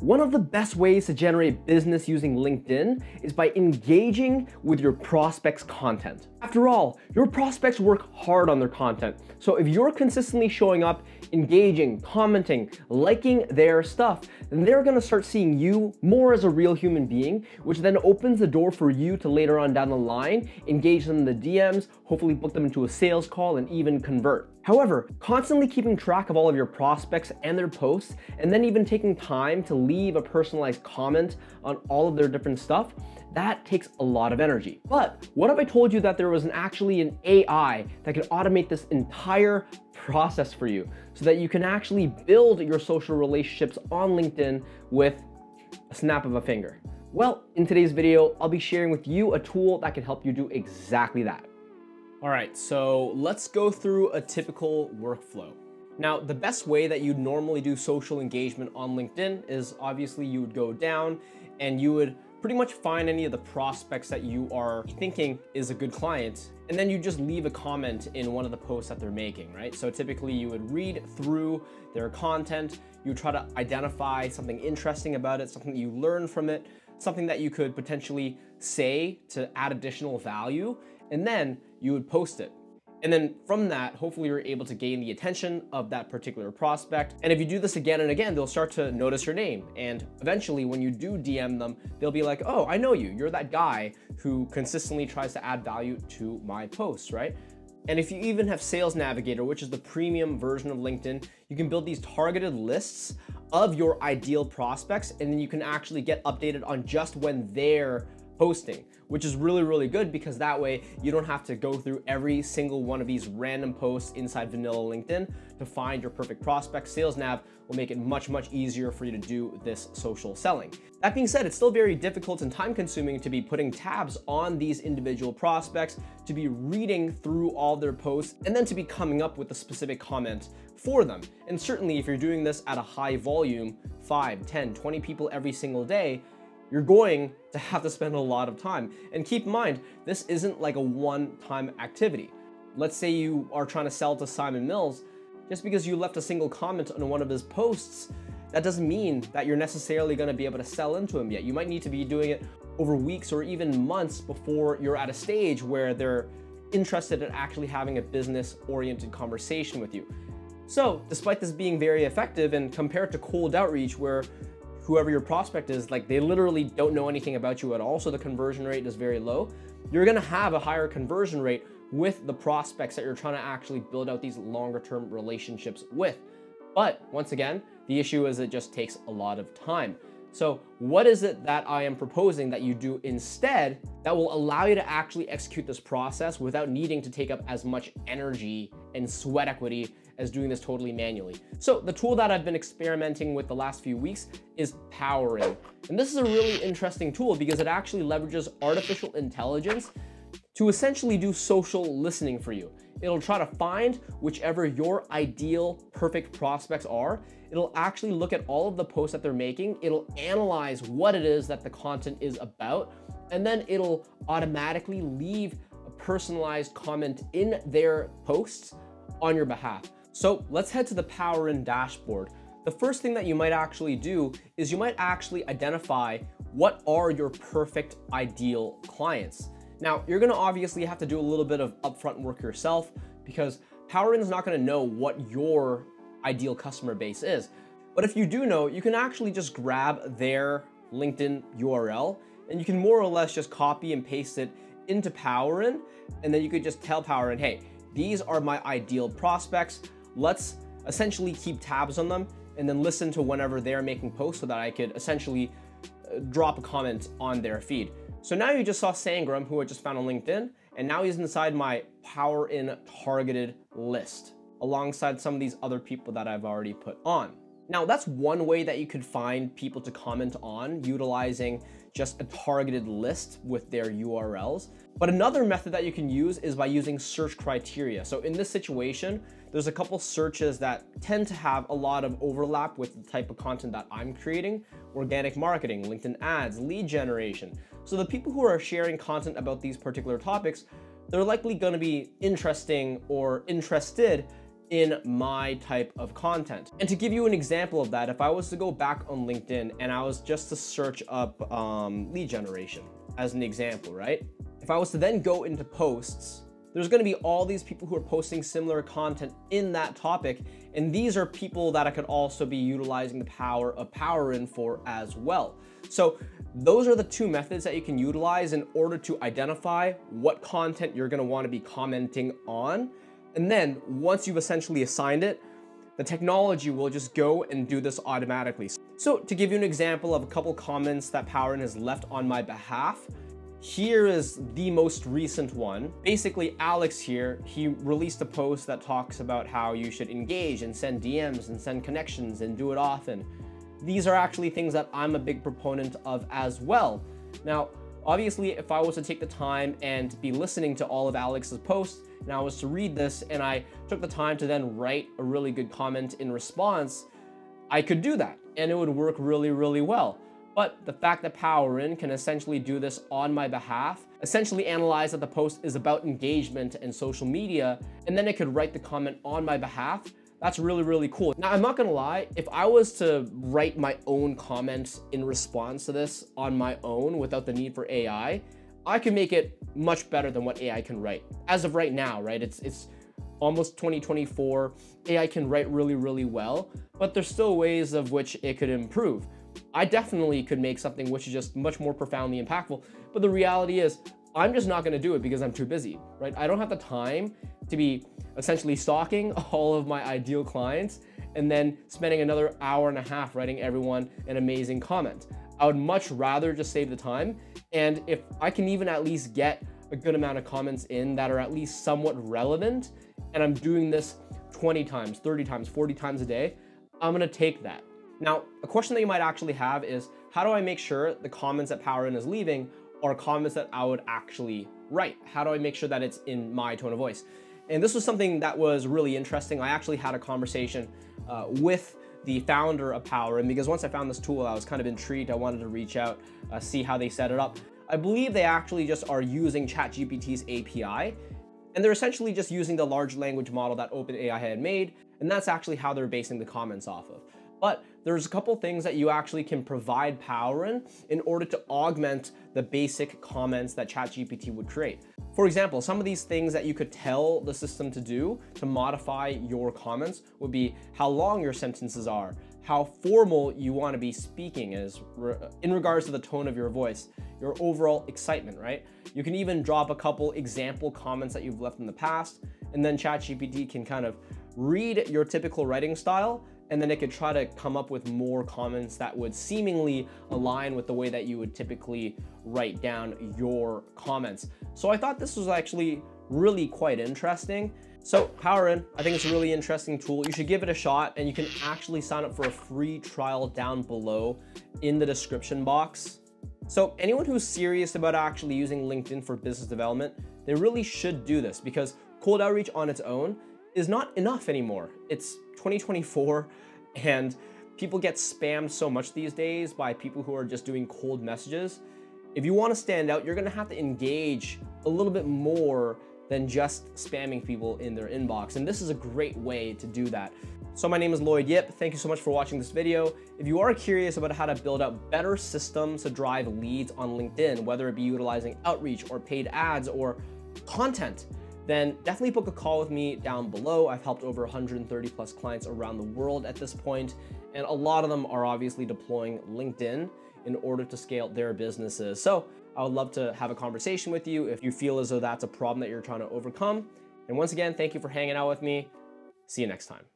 One of the best ways to generate business using LinkedIn is by engaging with your prospects' content. After all, your prospects work hard on their content. So if you're consistently showing up, engaging, commenting, liking their stuff, then they're gonna start seeing you more as a real human being, which then opens the door for you to later on down the line, engage them in the DMs, hopefully book them into a sales call and even convert. However, constantly keeping track of all of your prospects and their posts, and then even taking time to leave a personalized comment on all of their different stuff, that takes a lot of energy. But what if I told you that there was actually an AI that could automate this entire process for you so that you can actually build your social relationships on LinkedIn with a snap of a finger? Well, in today's video, I'll be sharing with you a tool that can help you do exactly that. All right, so let's go through a typical workflow. Now, the best way that you'd normally do social engagement on LinkedIn is obviously you would go down and you would pretty much find any of the prospects that you are thinking is a good client, and then you just leave a comment in one of the posts that they're making, right? So typically you would read through their content, you try to identify something interesting about it, something that you learn from it, something that you could potentially say to add additional value, and then you would post it. And then from that, hopefully you're able to gain the attention of that particular prospect. And if you do this again and again, they'll start to notice your name. And eventually when you do DM them, they'll be like, oh, I know you. You're that guy who consistently tries to add value to my posts, right? And if you even have Sales Navigator, which is the premium version of LinkedIn, you can build these targeted lists of your ideal prospects, and then you can actually get updated on just when they're posting, which is really, really good because that way you don't have to go through every single one of these random posts inside vanilla LinkedIn to find your perfect prospect. Sales Nav will make it much, much easier for you to do this social selling. That being said, it's still very difficult and time consuming to be putting tabs on these individual prospects, to be reading through all their posts, and then to be coming up with a specific comment for them. And certainly if you're doing this at a high volume, 5, 10, 20 people every single day, you're going to have to spend a lot of time. And keep in mind, this isn't like a one-time activity. Let's say you are trying to sell to Simon Mills. Just because you left a single comment on one of his posts, that doesn't mean that you're necessarily gonna be able to sell into him yet. You might need to be doing it over weeks or even months before you're at a stage where they're interested in actually having a business-oriented conversation with you. So despite this being very effective, and compared to cold outreach where whoever your prospect is, like, they literally don't know anything about you at all, so the conversion rate is very low, you're gonna have a higher conversion rate with the prospects that you're trying to actually build out these longer term relationships with. But once again, the issue is it just takes a lot of time. So what is it that I am proposing that you do instead that will allow you to actually execute this process without needing to take up as much energy and sweat equity as doing this totally manually? So the tool that I've been experimenting with the last few weeks is PowerIn. And this is a really interesting tool because it actually leverages artificial intelligence to essentially do social listening for you. It'll try to find whichever your ideal perfect prospects are. It'll actually look at all of the posts that they're making. It'll analyze what it is that the content is about, and then it'll automatically leave a personalized comment in their posts on your behalf. So let's head to the PowerIn dashboard. The first thing that you might actually do is you might actually identify what are your perfect ideal clients. Now, you're gonna obviously have to do a little bit of upfront work yourself because PowerIn is not gonna know what your ideal customer base is. But if you do know, you can actually just grab their LinkedIn URL and you can more or less just copy and paste it into PowerIn, and then you could just tell PowerIn, hey, these are my ideal prospects. Let's essentially keep tabs on them and then listen to whenever they're making posts so that I could essentially drop a comment on their feed. So now you just saw Sangram, who I just found on LinkedIn, and now he's inside my PowerIn targeted list alongside some of these other people that I've already put on. Now, that's one way that you could find people to comment on, utilizing just a targeted list with their URLs. But another method that you can use is by using search criteria. So in this situation, there's a couple searches that tend to have a lot of overlap with the type of content that I'm creating: organic marketing, LinkedIn ads, lead generation. So the people who are sharing content about these particular topics, they're likely gonna be interesting or interested in my type of content. And to give you an example of that, if I was to go back on LinkedIn and I was just to search up lead generation as an example, right? If I was to then go into posts, there's gonna be all these people who are posting similar content in that topic. And these are people that I could also be utilizing the power of PowerIn for as well. So those are the two methods that you can utilize in order to identify what content you're gonna wanna be commenting on. And then once you've essentially assigned it, the technology will just go and do this automatically. So to give you an example of a couple comments that PowerIn has left on my behalf, here is the most recent one. Basically, Alex here, he released a post that talks about how you should engage and send DMs and send connections and do it often. These are actually things that I'm a big proponent of as well. Now, obviously, if I was to take the time and be listening to all of Alex's posts, and I was to read this and I took the time to then write a really good comment in response, I could do that and it would work really, really well. But the fact that PowerIn can essentially do this on my behalf, essentially analyze that the post is about engagement and social media, and then it could write the comment on my behalf, that's really, really cool. Now, I'm not gonna lie, if I was to write my own comments in response to this on my own without the need for AI, I could make it much better than what AI can write. As of right now, right, it's almost 2024, AI can write really, really well, but there's still ways of which it could improve. I definitely could make something which is just much more profoundly impactful, but the reality is I'm just not gonna do it because I'm too busy, right? I don't have the time to be essentially stalking all of my ideal clients and then spending another hour and a half writing everyone an amazing comment. I would much rather just save the time, and if I can even at least get a good amount of comments in that are at least somewhat relevant, and I'm doing this 20 times, 30 times, 40 times a day, I'm gonna take that. Now, a question that you might actually have is, how do I make sure the comments that PowerIn is leaving are comments that I would actually write? How do I make sure that it's in my tone of voice? And this was something that was really interesting. I actually had a conversation with the founder of PowerIn, because once I found this tool, I was kind of intrigued. I wanted to reach out, see how they set it up. I believe they actually just are using ChatGPT's API, and they're essentially just using the large language model that OpenAI had made, and that's actually how they're basing the comments off of. But there's a couple things that you actually can provide PowerIn in order to augment the basic comments that ChatGPT would create. For example, some of these things that you could tell the system to do to modify your comments would be how long your sentences are, how formal you want to be speaking is in regards to the tone of your voice, your overall excitement, right? You can even drop a couple example comments that you've left in the past, and then ChatGPT can kind of read your typical writing style, and then it could try to come up with more comments that would seemingly align with the way that you would typically write down your comments. So I thought this was actually really quite interesting. So PowerIn, I think it's a really interesting tool. You should give it a shot, and you can actually sign up for a free trial down below in the description box. So anyone who's serious about actually using LinkedIn for business development, they really should do this, because cold outreach on its own is not enough anymore. It's 2024, and people get spammed so much these days by people who are just doing cold messages. If you want to stand out, you're going to have to engage a little bit more than just spamming people in their inbox, and this is a great way to do that. So my name is Lloyd Yip. Thank you so much for watching this video. If you are curious about how to build up better systems to drive leads on LinkedIn, whether it be utilizing outreach or paid ads or content, then definitely book a call with me down below. I've helped over 130 plus clients around the world at this point, and a lot of them are obviously deploying LinkedIn in order to scale their businesses. So I would love to have a conversation with you if you feel as though that's a problem that you're trying to overcome. And once again, thank you for hanging out with me. See you next time.